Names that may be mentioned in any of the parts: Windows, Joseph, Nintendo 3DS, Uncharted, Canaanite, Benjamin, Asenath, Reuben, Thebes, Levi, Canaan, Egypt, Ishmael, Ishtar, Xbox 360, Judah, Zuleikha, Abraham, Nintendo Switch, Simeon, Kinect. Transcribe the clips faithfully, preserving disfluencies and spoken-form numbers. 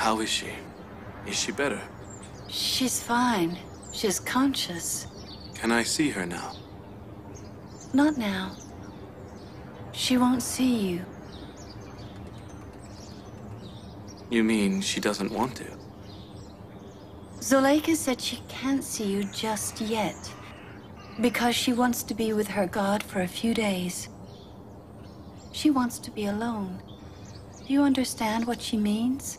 How is she? Is she better? She's fine. She's conscious. Can I see her now? Not now. She won't see you. You mean she doesn't want to? Zuleikha said she can't see you just yet, because she wants to be with her God for a few days. She wants to be alone. Do you understand what she means?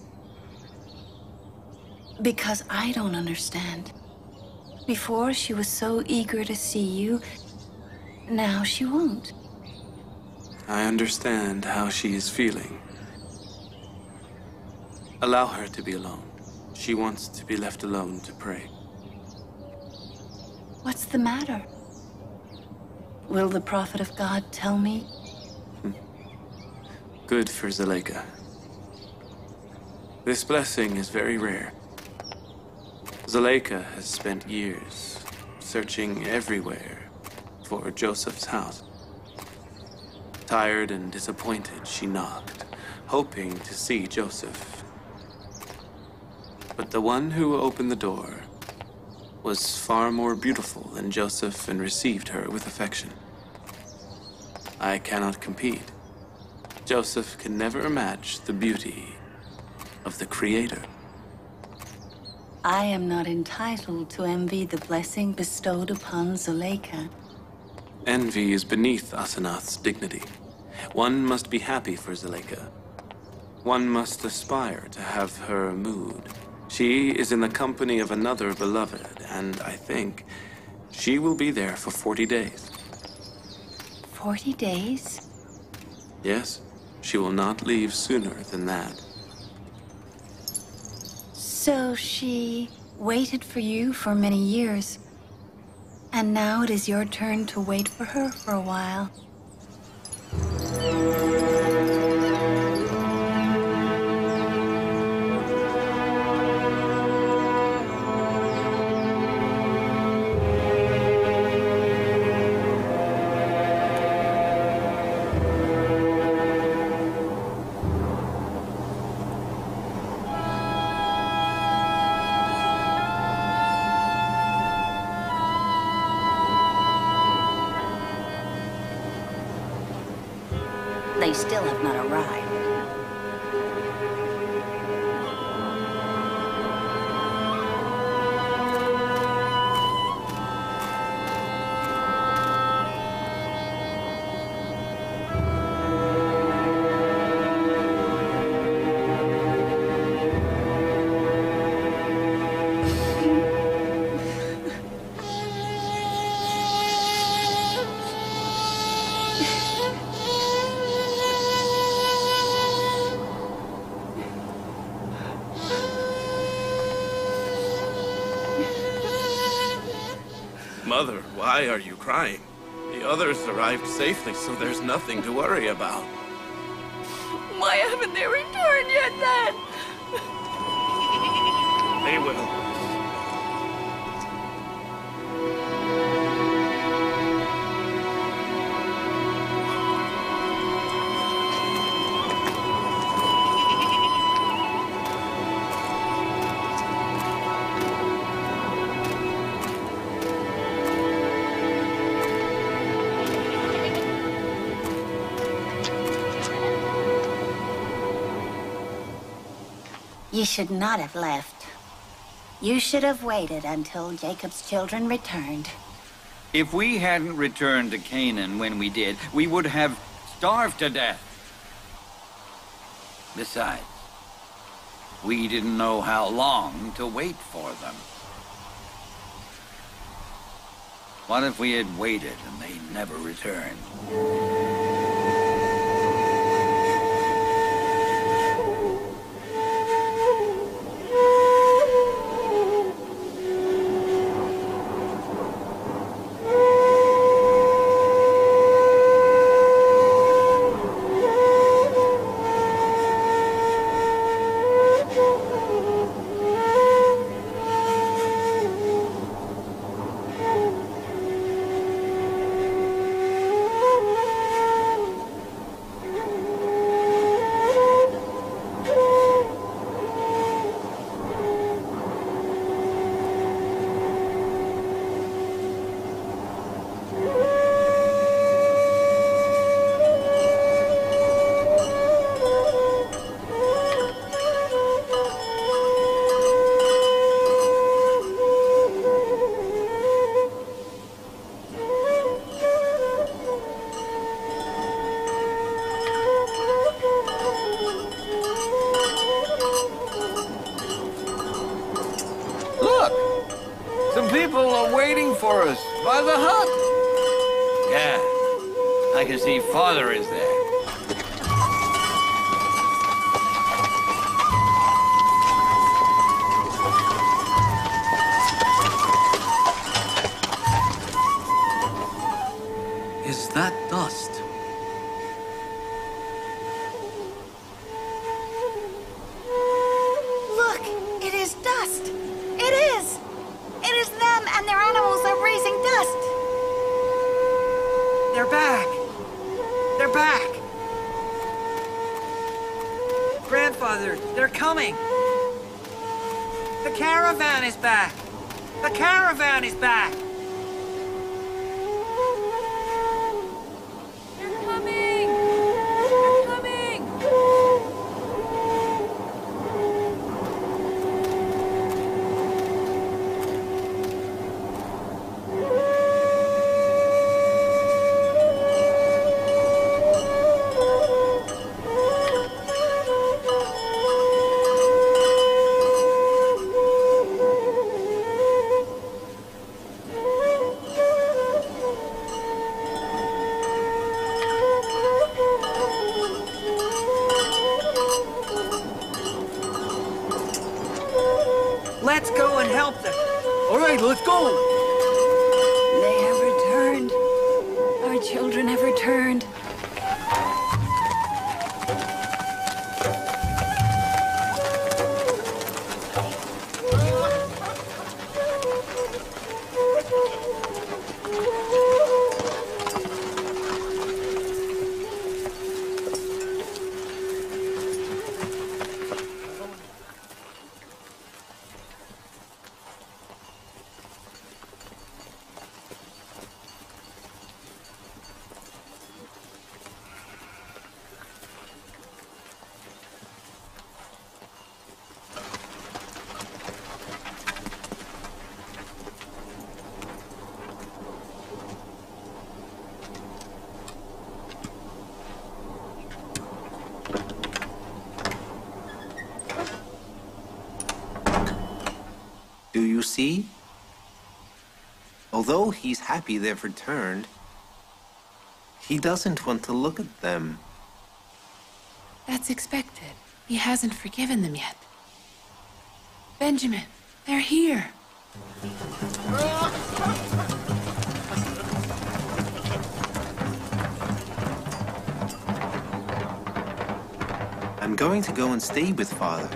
Because I don't understand. Before, she was so eager to see you. Now she won't. I understand how she is feeling. Allow her to be alone. She wants to be left alone to pray. What's the matter? Will the prophet of God tell me? Good for Zuleikha. This blessing is very rare. Zuleikha has spent years searching everywhere for Joseph's house. Tired and disappointed, she knocked, hoping to see Joseph. But the one who opened the door was far more beautiful than Joseph and received her with affection. I cannot compete. Joseph can never match the beauty of the Creator. I am not entitled to envy the blessing bestowed upon Zuleikha. Envy is beneath Asenath's dignity. One must be happy for Zuleikha. One must aspire to have her mood. She is in the company of another beloved, and I think she will be there for forty days. forty days? Yes. She will not leave sooner than that. So she waited for you for many years, and now it is your turn to wait for her for a while. They still have not arrived. Mother, why are you crying? The others arrived safely, so there's nothing to worry about. Why haven't they returned yet, Dad? They will. You should not have left. You should have waited until Jacob's children returned. If we hadn't returned to Canaan when we did, we would have starved to death. Besides, we didn't know how long to wait for them. What if we had waited and they never returned? for us by the hut. Yeah, I can see Father is there. Is that dust? Look, it is dust. It is. It is them and their animals are raising dust. They're back. They're back. Grandfather, they're coming. The caravan is back. The caravan is back. See? Although he's happy they've returned, he doesn't want to look at them. That's expected. He hasn't forgiven them yet. Benjamin, they're here. I'm going to go and stay with Father.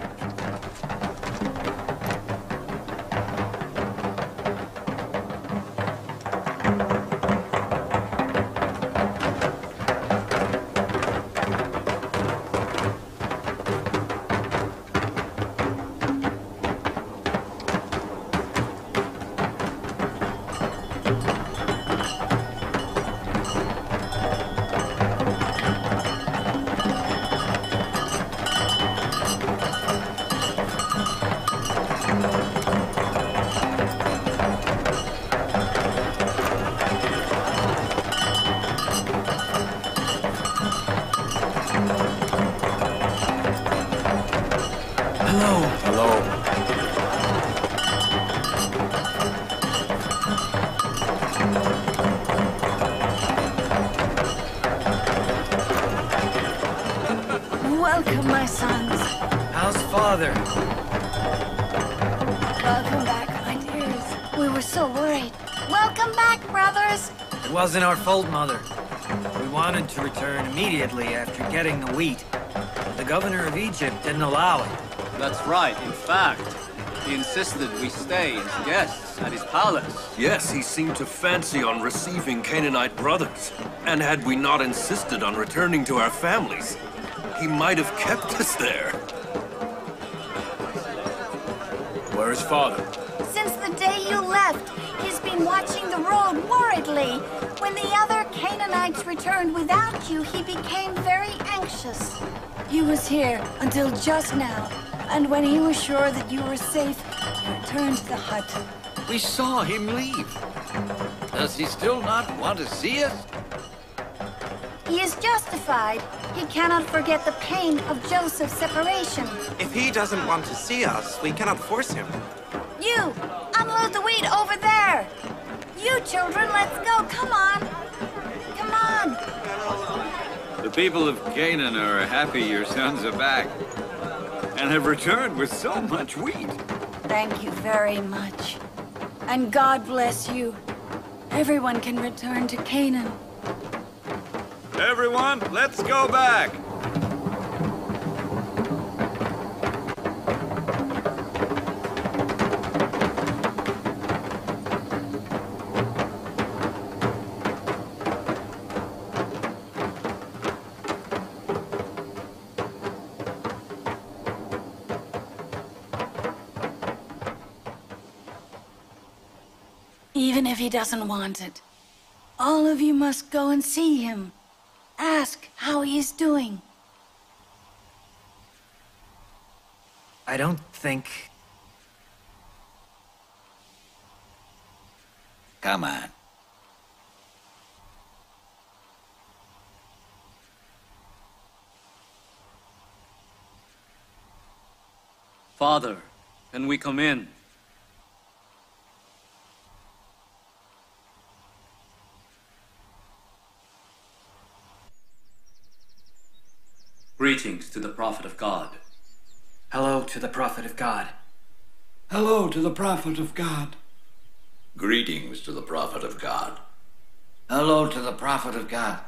It wasn't our fault, Mother. We wanted to return immediately after getting the wheat. But the governor of Egypt didn't allow it. That's right. In fact, he insisted we stay as guests at his palace. Yes, he seemed to fancy on receiving Canaanite brothers. And had we not insisted on returning to our families, he might have kept us there. Where is Father? Since the day you left, he's been watching the road worriedly. When the other Canaanites returned without you, he became very anxious. He was here until just now, and when he was sure that you were safe, he returned to the hut. We saw him leave. Does he still not want to see us? He is justified. He cannot forget the pain of Joseph's separation. If he doesn't want to see us, we cannot force him. You! Unload the wheat over there! You children, let's go. Come on. Come on. The people of Canaan are happy your sons are back and have returned with so much wheat. Thank you very much. And God bless you. Everyone can return to Canaan. Everyone, let's go back. Even if he doesn't want it, all of you must go and see him. Ask how he is doing. I don't think... Come on. Father, can we come in? Greetings to the Prophet of God. Hello to the Prophet of God. Hello to the Prophet of God. Greetings to the Prophet of God. Hello to the Prophet of God.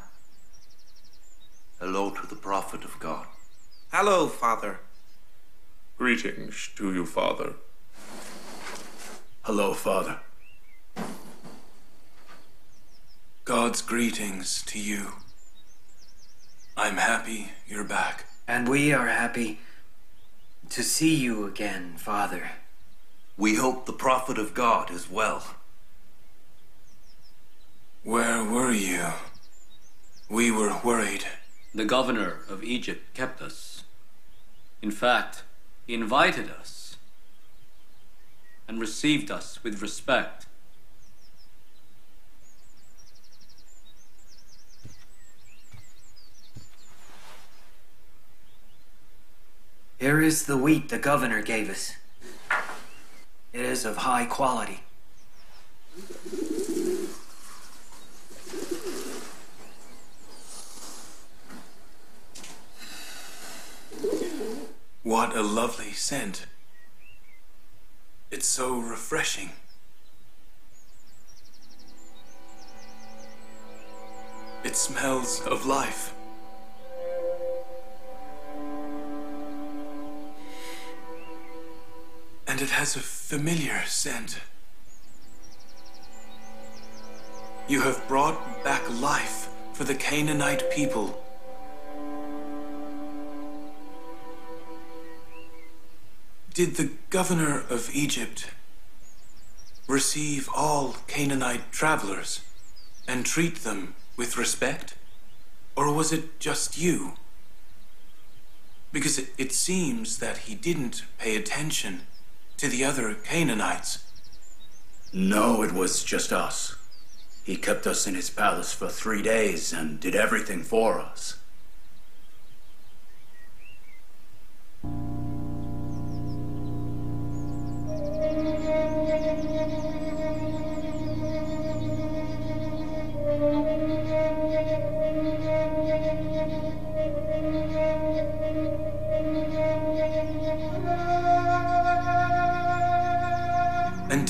Hello to the Prophet of God. Hello, Father. Greetings to you, Father. Hello, Father. God's greetings to you. I'm happy you're back. And we are happy to see you again, Father. We hope the Prophet of God is well. Where were you? We were worried. The governor of Egypt kept us. In fact, he invited us and received us with respect. Here is the wheat the governor gave us. It is of high quality. What a lovely scent. It's so refreshing. It smells of life. And it has a familiar scent. You have brought back life for the Canaanite people. Did the governor of Egypt receive all Canaanite travelers and treat them with respect? Or was it just you? Because it, it seems that he didn't pay attention to the other Canaanites. No, it was just us. He kept us in his palace for three days and did everything for us.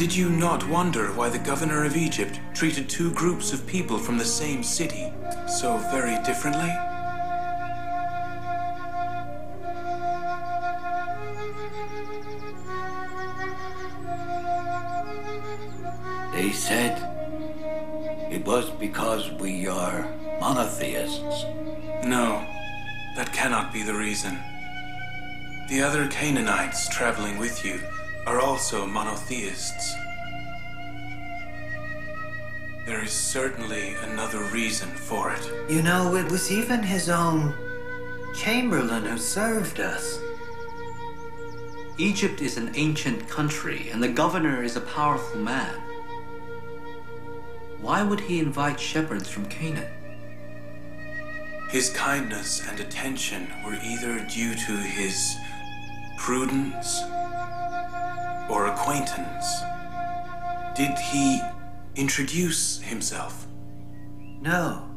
Did you not wonder why the governor of Egypt treated two groups of people from the same city so very differently? They said it was because we are monotheists. No, that cannot be the reason. The other Canaanites traveling with you are also monotheists. There is certainly another reason for it. You know, it was even his own chamberlain who served us. Egypt is an ancient country, and the governor is a powerful man. Why would he invite shepherds from Canaan? His kindness and attention were either due to his prudence or acquaintance. Did he introduce himself? No.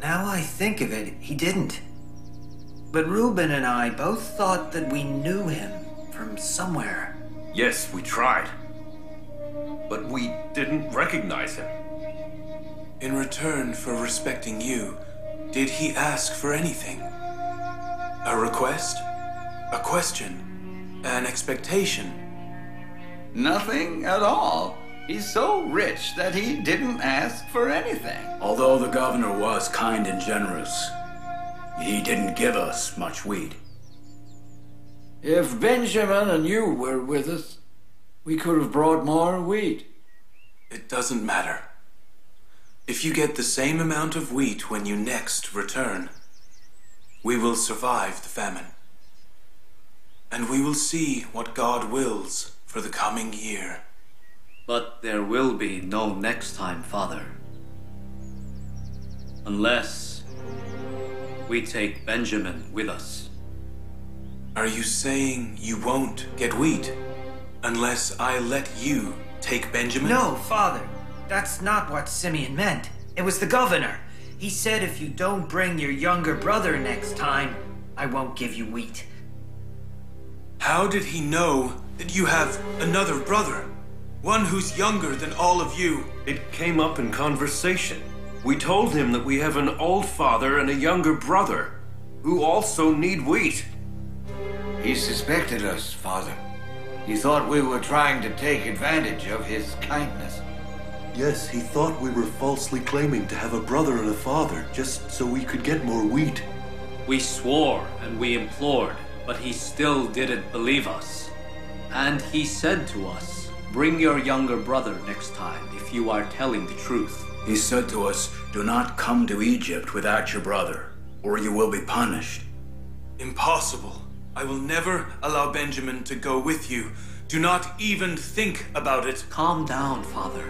Now I think of it, he didn't. But Reuben and I both thought that we knew him from somewhere. Yes, we tried. But we didn't recognize him. In return for respecting you, did he ask for anything? A request? A question? An expectation? Nothing at all. He's so rich that he didn't ask for anything. Although the governor was kind and generous, he didn't give us much wheat. If Benjamin and you were with us, we could have brought more wheat. It doesn't matter. If you get the same amount of wheat when you next return, we will survive the famine. And we will see what God wills for the coming year. But there will be no next time, Father. Unless we take Benjamin with us. Are you saying you won't get wheat unless I let you take Benjamin? No, Father. That's not what Simeon meant. It was the governor. He said if you don't bring your younger brother next time, I won't give you wheat. How did he know that you have another brother? One who's younger than all of you. It came up in conversation. We told him that we have an old father and a younger brother, who also need wheat. He suspected us, Father. He thought we were trying to take advantage of his kindness. Yes, he thought we were falsely claiming to have a brother and a father, just so we could get more wheat. We swore and we implored, but he still didn't believe us. And he said to us, bring your younger brother next time if you are telling the truth. He said to us, do not come to Egypt without your brother, or you will be punished. Impossible. I will never allow Benjamin to go with you. Do not even think about it. Calm down, Father.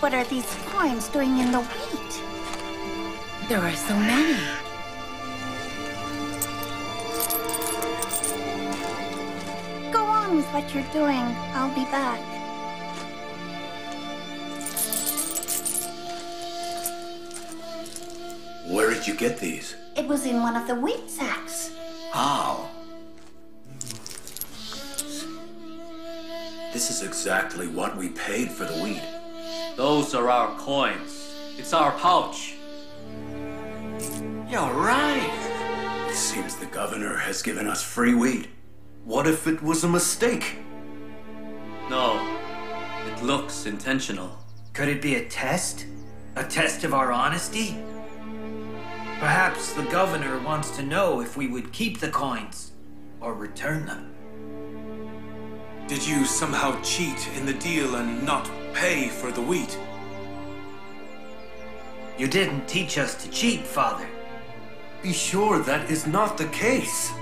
What are these worms doing in the wheat? There are so many. Go on with what you're doing. I'll be back. Where did you get these? It was in one of the wheat sacks. How? This is exactly what we paid for the wheat. Those are our coins. It's our pouch. You're right. It seems the governor has given us free wheat. What if it was a mistake? No, it looks intentional. Could it be a test? A test of our honesty? Perhaps the governor wants to know if we would keep the coins or return them. Did you somehow cheat in the deal and not pay for the wheat? You didn't teach us to cheat, Father. Be sure that is not the case.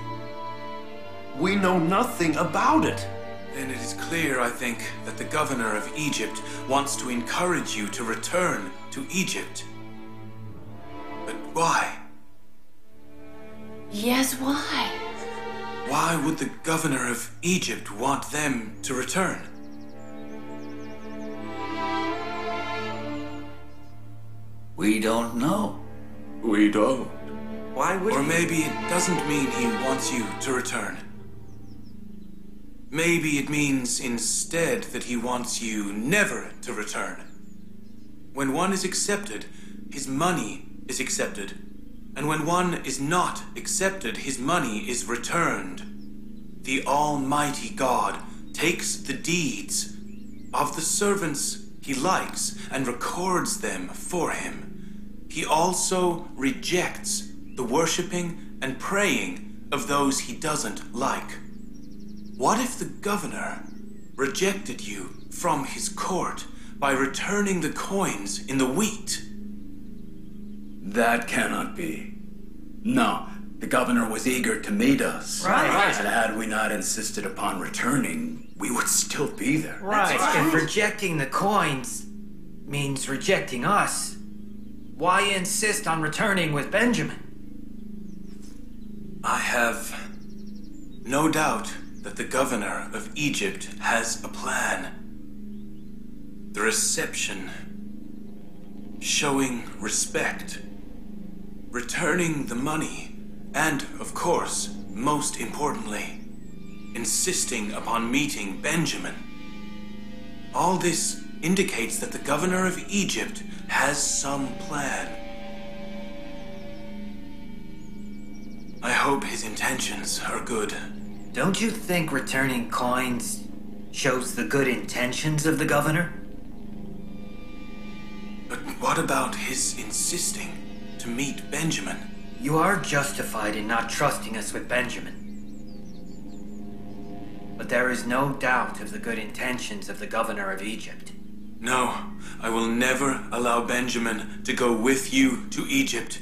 We know nothing about it. Then it is clear, I think, that the governor of Egypt wants to encourage you to return to Egypt. But why? Yes, why? Why would the governor of Egypt want them to return? We don't know. We don't. Why would he? Or maybe it doesn't mean he wants you to return. Maybe it means instead that he wants you never to return. When one is accepted, his money is accepted. And when one is not accepted, his money is returned. The Almighty God takes the deeds of the servants he likes and records them for him. He also rejects the worshiping and praying of those he doesn't like. What if the governor rejected you from his court by returning the coins in the wheat? That cannot be. No, the governor was eager to meet us. Right. Right. And had we not insisted upon returning, we would still be there. Right. Right. And rejecting the coins means rejecting us. Why insist on returning with Benjamin? I have no doubt that the governor of Egypt has a plan. The reception, showing respect, returning the money, and, of course, most importantly, insisting upon meeting Benjamin. All this indicates that the governor of Egypt has some plan. I hope his intentions are good. Don't you think returning coins shows the good intentions of the governor? But what about his insisting to meet Benjamin? You are justified in not trusting us with Benjamin. But there is no doubt of the good intentions of the governor of Egypt. No, I will never allow Benjamin to go with you to Egypt.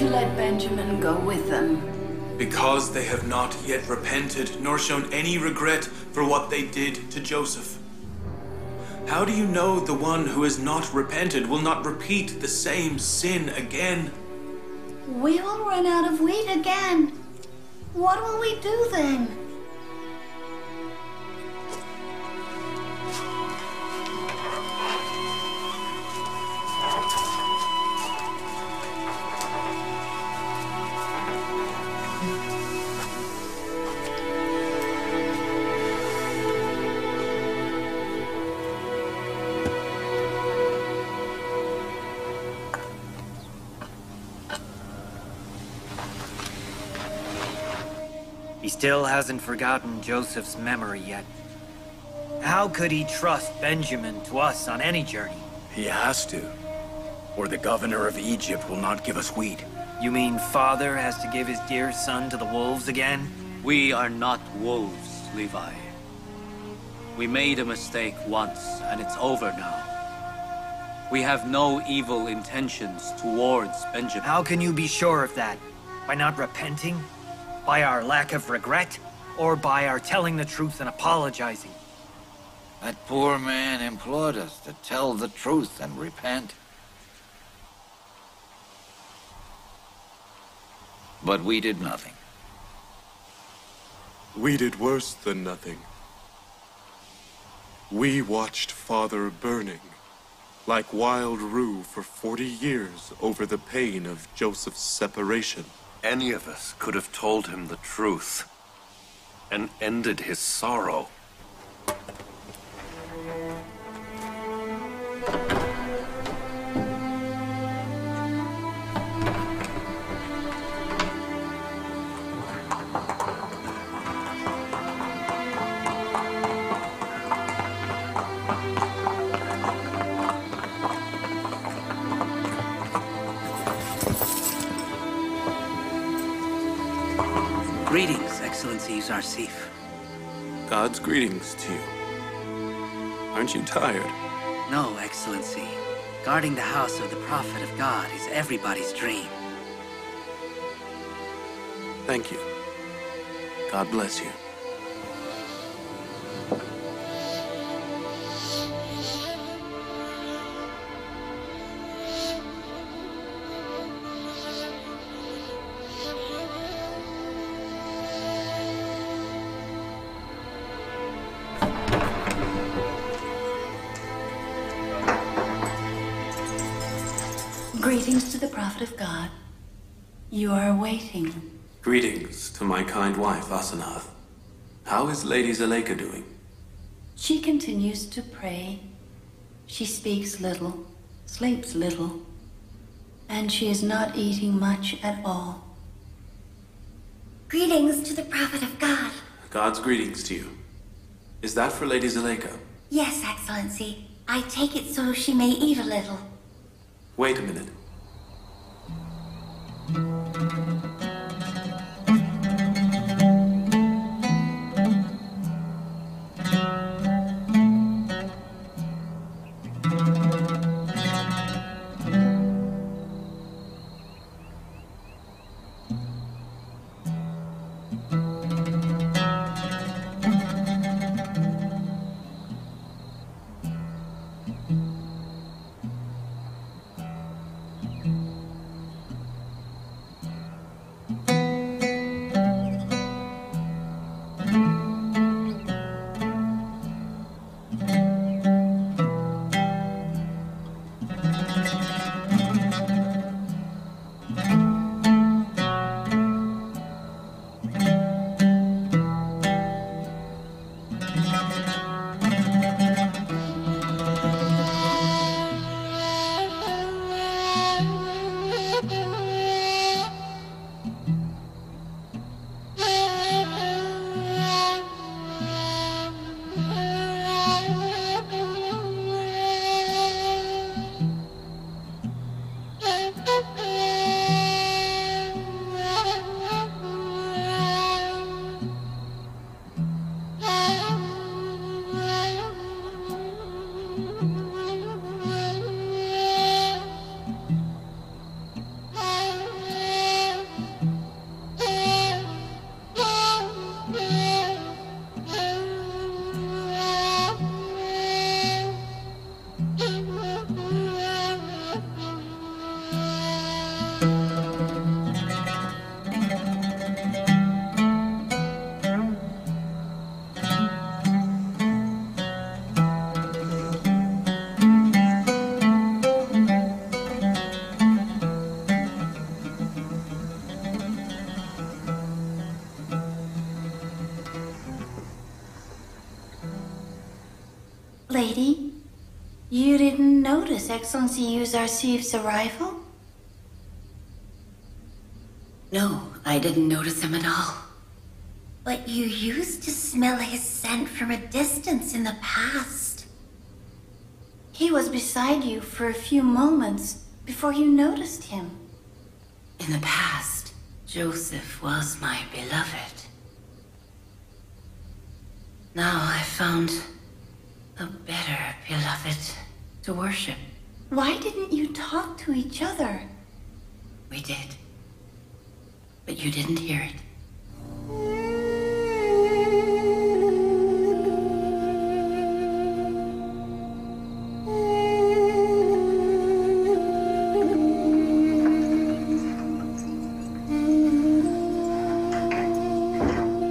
You let Benjamin go with them? Because they have not yet repented nor shown any regret for what they did to Joseph. How do you know the one who has not repented will not repeat the same sin again? We will run out of wheat again. What will we do then? Still hasn't forgotten Joseph's memory yet. How could he trust Benjamin to us on any journey? He has to, or the governor of Egypt will not give us wheat. You mean father has to give his dear son to the wolves again? We are not wolves, Levi. We made a mistake once, and it's over now. We have no evil intentions towards Benjamin. How can you be sure of that? By not repenting? By our lack of regret, or by our telling the truth and apologizing? That poor man implored us to tell the truth and repent. But we did nothing. We did worse than nothing. We watched father burning, like wild rue, for forty years over the pain of Joseph's separation. Any of us could have told him the truth and ended his sorrow. Safe. God's greetings to you. Aren't you tired? No, Excellency. Guarding the house of the Prophet of God is everybody's dream. Thank you. God bless you. Greetings to the prophet of God. You are waiting. Greetings to my kind wife, Asenath. How is Lady Zuleikha doing? She continues to pray. She speaks little, sleeps little, and she is not eating much at all. Greetings to the prophet of God. God's greetings to you. Is that for Lady Zuleikha? Yes, Excellency. I take it so she may eat a little. Wait a minute. Lady, you didn't notice Excellency Yuzarsif's arrival? No, I didn't notice him at all. But you used to smell his scent from a distance in the past. He was beside you for a few moments before you noticed him. In the past, Joseph was my beloved. Now I found a better beloved to worship. Why didn't you talk to each other? We did, but you didn't hear it.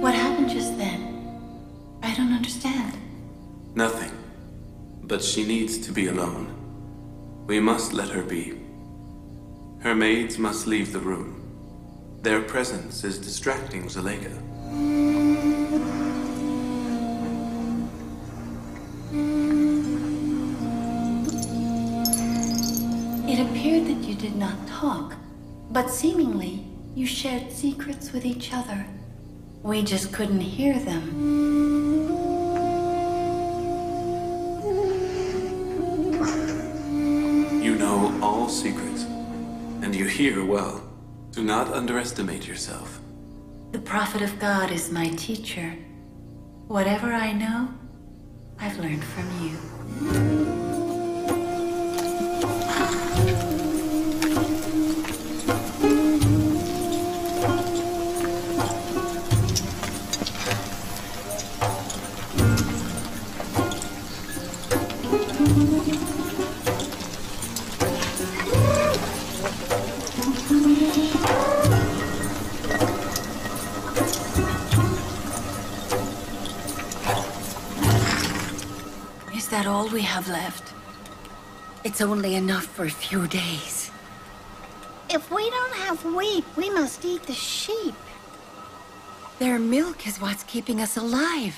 What happened just then? I don't understand. Nothing. But she needs to be alone. We must let her be. Her maids must leave the room. Their presence is distracting Zuleikha. It appeared that you did not talk, but seemingly you shared secrets with each other. We just couldn't hear them. All secrets, and you hear well. Do not underestimate yourself. The prophet of God is my teacher. Whatever I know, I've learned from you. Is that all we have left? It's only enough for a few days. If we don't have wheat, we must eat the sheep. Their milk is what's keeping us alive.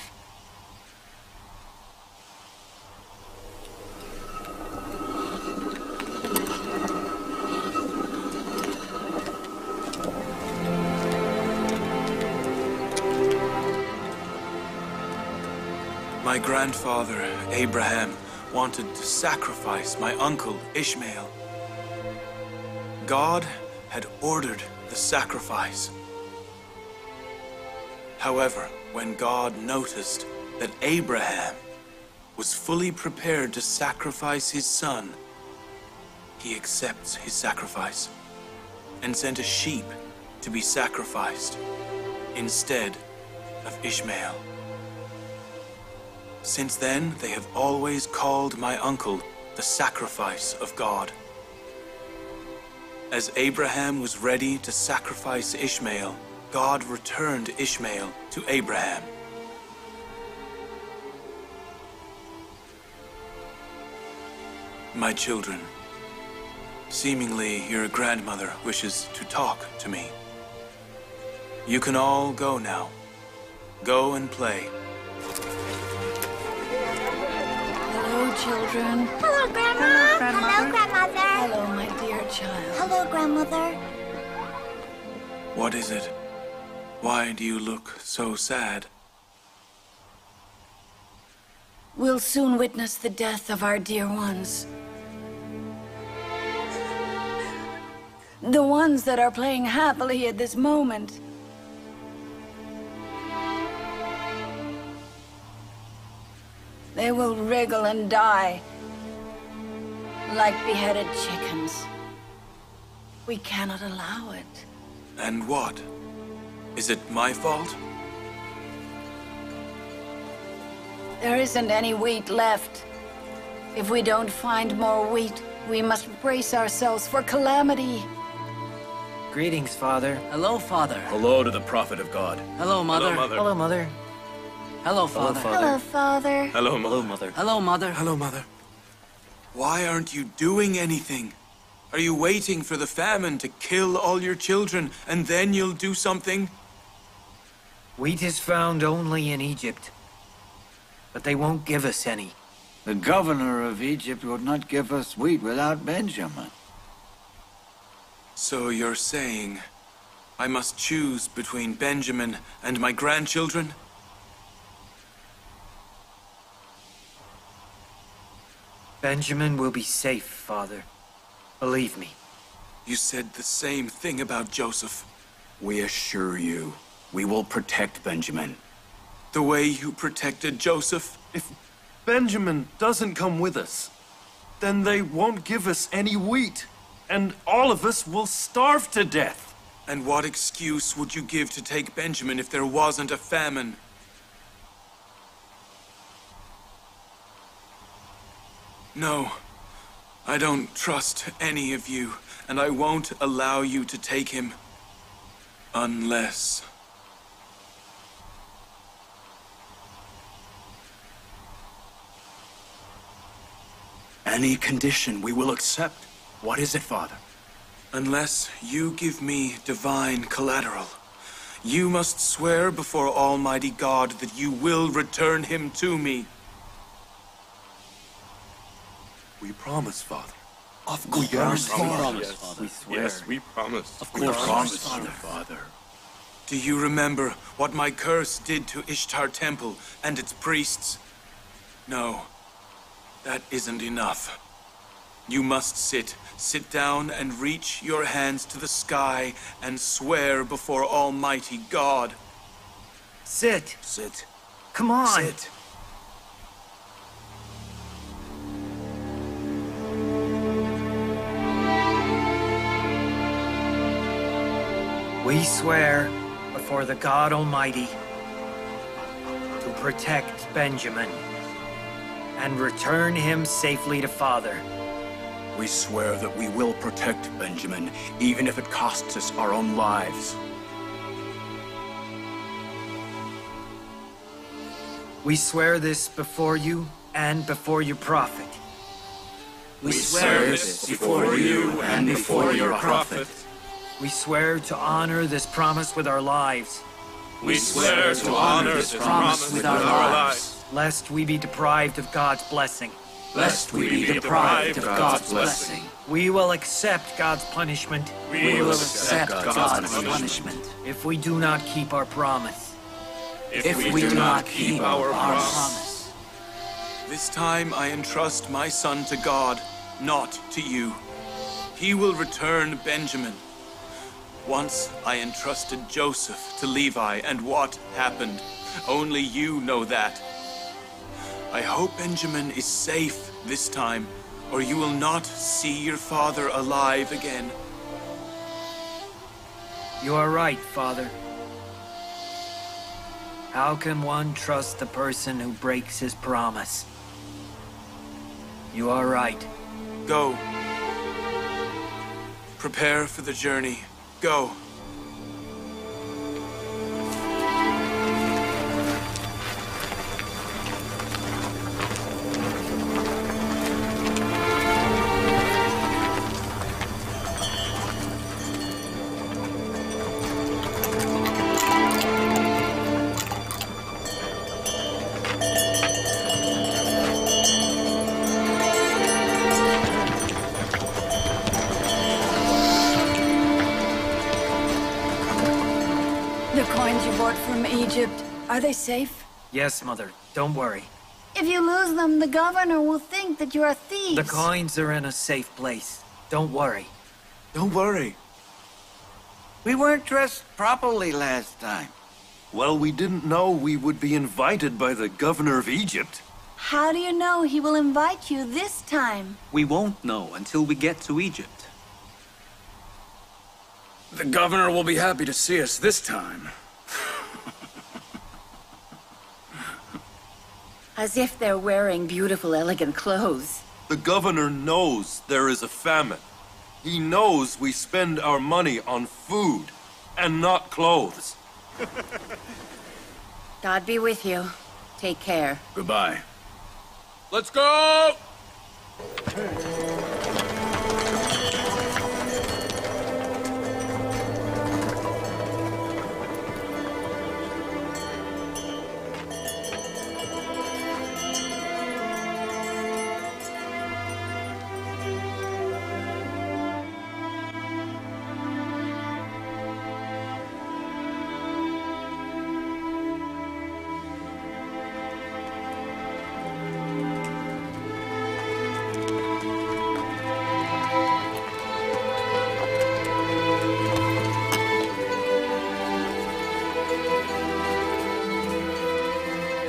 My grandfather, Abraham, wanted to sacrifice my uncle, Ishmael. God had ordered the sacrifice. However, when God noticed that Abraham was fully prepared to sacrifice his son, he accepts his sacrifice and sent a sheep to be sacrificed instead of Ishmael. Since then, they have always called my uncle the sacrifice of God. As Abraham was ready to sacrifice Ishmael, God returned Ishmael to Abraham. My children, seemingly your grandmother wishes to talk to me. You can all go now. Go and play. Hello, children. Hello, Grandma. Hello, Grandmother. Hello, Grandmother. Hello, my dear child. Hello, Grandmother. What is it? Why do you look so sad? We'll soon witness the death of our dear ones. The ones that are playing happily at this moment. They will wriggle and die like beheaded chickens. We cannot allow it. And what? Is it my fault? There isn't any wheat left. If we don't find more wheat, we must brace ourselves for calamity. Greetings, Father. Hello, Father. Hello to the prophet of God. Hello, Mother. Hello, Mother. Hello, Mother. Hello, Father. Hello, Father. Hello, Mother. Hello, Mother. Hello, Mother. Why aren't you doing anything? Are you waiting for the famine to kill all your children, and then you'll do something? Wheat is found only in Egypt, but they won't give us any. The governor of Egypt would not give us wheat without Benjamin. So you're saying I must choose between Benjamin and my grandchildren? Benjamin will be safe, Father. Believe me. You said the same thing about Joseph. We assure you, we will protect Benjamin. The way you protected Joseph? If Benjamin doesn't come with us, then they won't give us any wheat, and all of us will starve to death. And what excuse would you give to take Benjamin if there wasn't a famine? No. I don't trust any of you, and I won't allow you to take him. Unless... Any condition we will accept. What is it, Father? Unless you give me divine collateral, you must swear before Almighty God that you will return him to me. We promise, Father. Of course, we promise, Father. We swear. Yes, we promise. Of course, we promise, Father. Father. Do you remember what my curse did to Ishtar Temple and its priests? No, that isn't enough. You must sit, sit down and reach your hands to the sky and swear before Almighty God. Sit. Sit. Come on. Sit. We swear before the God Almighty to protect Benjamin and return him safely to Father. We swear that we will protect Benjamin, even if it costs us our own lives. We swear this before you and before your prophet. We swear this before you and before your prophet. We swear to honor this promise with our lives. We swear to honor this promise with our lives. Lest we be deprived of God's blessing. Lest we be deprived of God's blessing. We will accept God's punishment. We will accept God's punishment. If we do not keep our promise. If we do not keep our promise. This time I entrust my son to God, not to you. He will return Benjamin. Once I entrusted Joseph to Levi, and what happened? Only you know that. I hope Benjamin is safe this time, or you will not see your father alive again. You are right, Father. How can one trust the person who breaks his promise? You are right. Go. Prepare for the journey. Go. Are they safe? Yes, Mother. Don't worry. If you lose them, the governor will think that you are thieves. The coins are in a safe place. Don't worry. Don't worry. We weren't dressed properly last time. Well, we didn't know we would be invited by the governor of Egypt. How do you know he will invite you this time? We won't know until we get to Egypt. The governor will be happy to see us this time. As if they're wearing beautiful, elegant clothes. The governor knows there is a famine. He knows we spend our money on food and not clothes. God be with you. Take care. Goodbye. Let's go!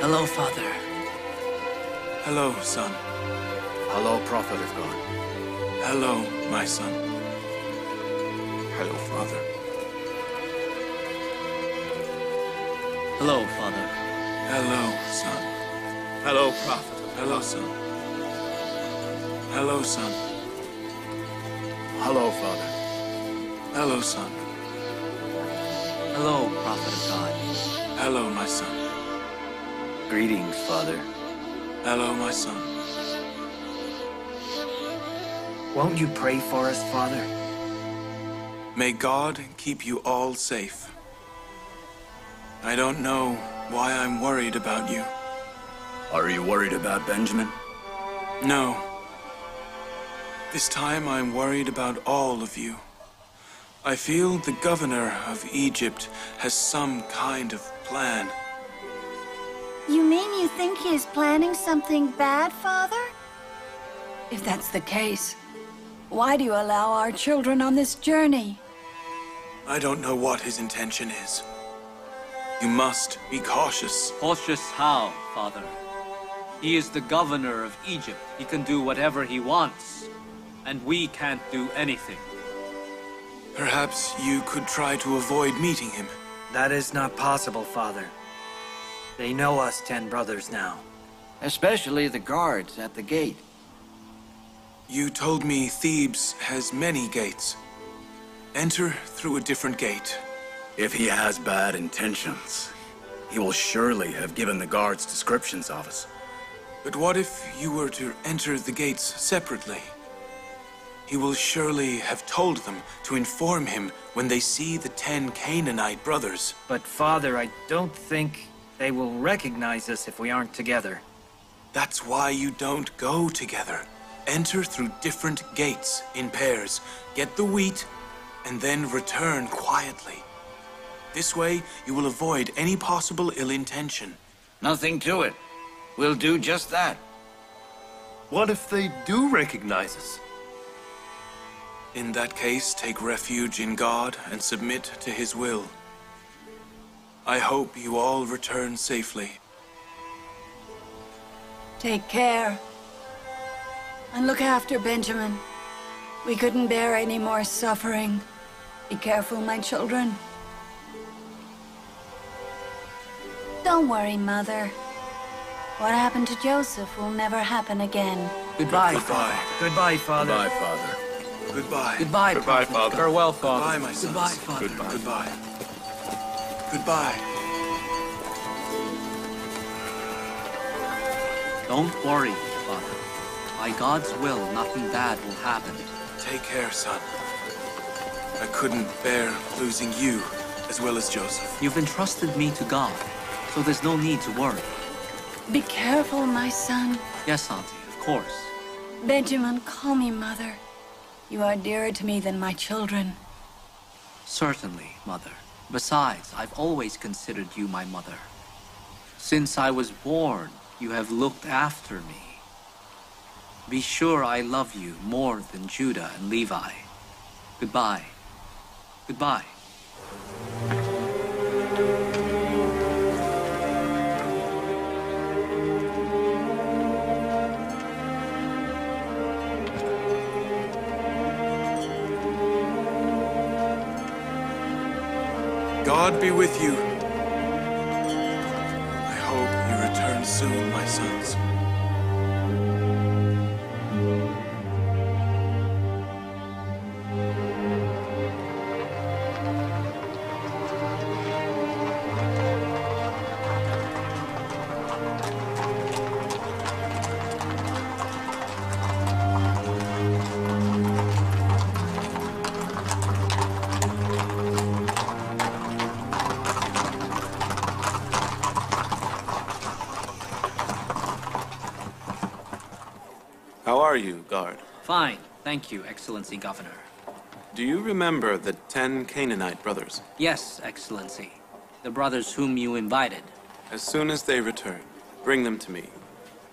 Hello, Father. Hello, son. Hello, Prophet of God. Hello, my son. Hello, Father. Hello, Father. Hello, son. Hello, Prophet. Hello, son. Hello, son. Hello, Father. Hello, son. Hello, Prophet of God. Hello, my son. Greetings, Father. Hello, my son. Won't you pray for us, Father? May God keep you all safe. I don't know why I'm worried about you. Are you worried about Benjamin? No. This time I'm worried about all of you. I feel the governor of Egypt has some kind of plan. You mean you think he is planning something bad, Father? If that's the case, why do you allow our children on this journey? I don't know what his intention is. You must be cautious. Cautious how, Father? He is the governor of Egypt. He can do whatever he wants, and we can't do anything. Perhaps you could try to avoid meeting him. That is not possible, Father. They know us ten brothers now. Especially the guards at the gate. You told me Thebes has many gates. Enter through a different gate. If he has bad intentions, he will surely have given the guards descriptions of us. But what if you were to enter the gates separately? He will surely have told them to inform him when they see the ten Canaanite brothers. But Father, I don't think they will recognize us if we aren't together. That's why you don't go together. Enter through different gates in pairs, get the wheat, and then return quietly. This way, you will avoid any possible ill intention. Nothing to it. We'll do just that. What if they do recognize us? In that case, take refuge in God and submit to His will. I hope you all return safely. Take care. And look after Benjamin. We couldn't bear any more suffering. Be careful, my children. Don't worry, Mother. What happened to Joseph will never happen again. Goodbye. Goodbye. Goodbye, Father. Goodbye, Father. Goodbye. Goodbye, Goodbye, Father. Farewell, Father. Goodbye, my sons. Goodbye, Father. Goodbye. Goodbye. Goodbye. Don't worry, Father. By God's will, nothing bad will happen. Take care, son. I couldn't bear losing you as well as Joseph. You've entrusted me to God, so there's no need to worry. Be careful, my son. Yes, Auntie, of course. Benjamin, call me Mother. You are dearer to me than my children. Certainly, Mother. Besides, I've always considered you my mother. Since I was born, you have looked after me. Be sure I love you more than Judah and Levi. Goodbye. Goodbye. God be with you. I hope you return soon, my sons. Guard. Fine, thank you, Excellency Governor. Do you remember the ten Canaanite brothers? Yes, Excellency. The brothers whom you invited. As soon as they return, bring them to me.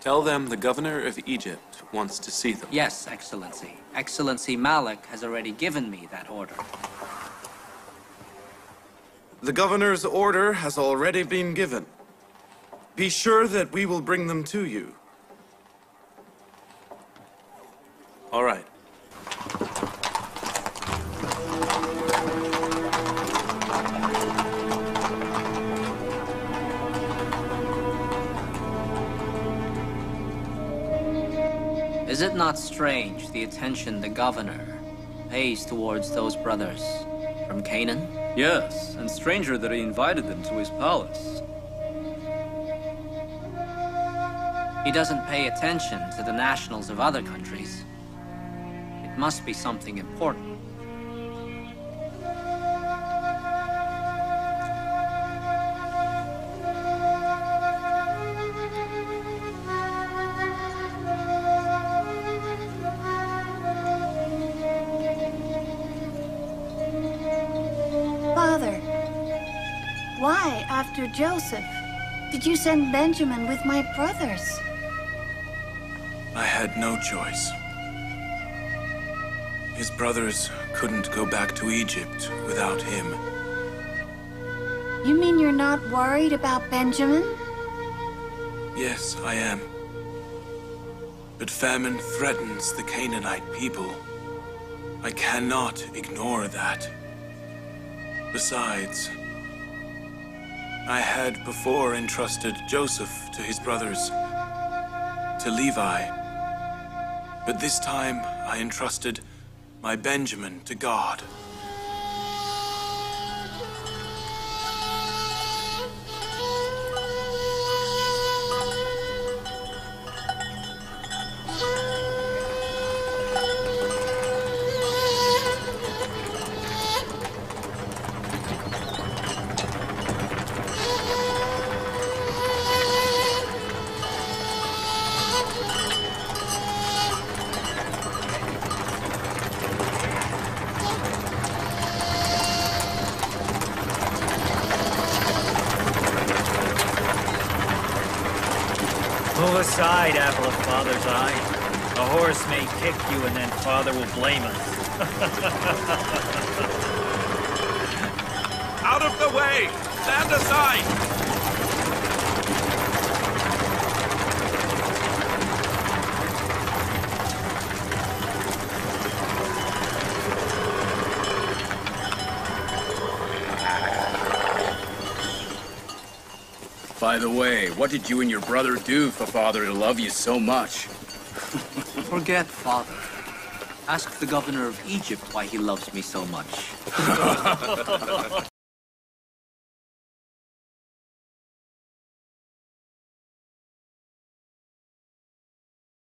Tell them the governor of Egypt wants to see them. Yes, Excellency. Excellency Malik has already given me that order. The governor's order has already been given. Be sure that we will bring them to you. All right. Is it not strange the attention the governor pays towards those brothers from Canaan? Yes, and stranger that he invited them to his palace. He doesn't pay attention to the nationals of other countries. Must be something important. Father, why, after Joseph, did you send Benjamin with my brothers? I had no choice. His brothers couldn't go back to Egypt without him. You mean you're not worried about Benjamin? Yes, I am. But famine threatens the Canaanite people. I cannot ignore that. Besides, I had before entrusted Joseph to his brothers, to Levi. But this time, I entrusted my Benjamin to God. aside, apple of Father's eye. A horse may kick you, and then Father will blame us. Out of the way! Stand aside! By the way, what did you and your brother do for Father to love you so much? Forget Father. Ask the governor of Egypt why he loves me so much.